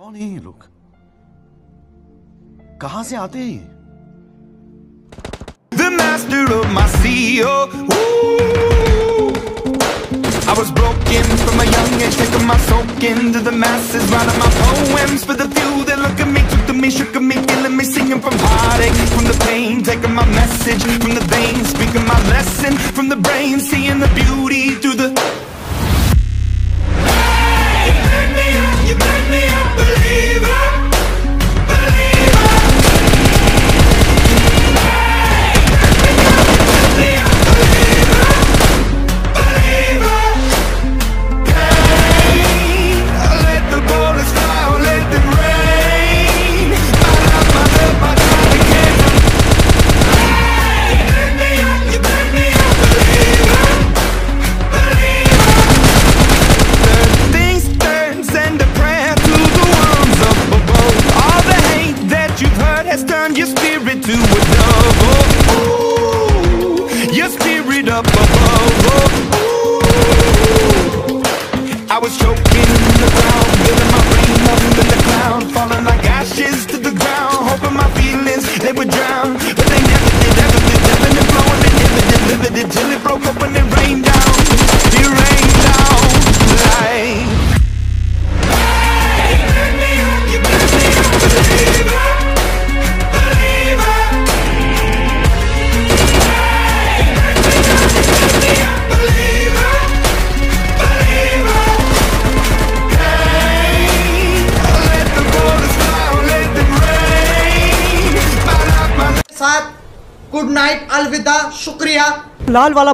कौन है ये लोग? कहां से आते हैं ये? The master of my CEO. Ooh. I was broken from a young age, taking my soak into the masses, writing my poems for the few that look at me, took to me, shook at me, killing me, singing from heartache, from the pain, taking my message from the veins, speaking my lesson from the brain, seeing the beauty through the. Turn your spirit to a dove. Oh, ooh, your spirit up above. Oh, ooh. I was choking in the ground, building my brain up in the cloud, falling like ashes to the ground, hoping my feelings they would drown, but they never did. Ever did, ever did, flowing and never did, living it till it broke up and it rained down. It rained down like. Good night, अलविदा, शुक्रिया। लाल वाला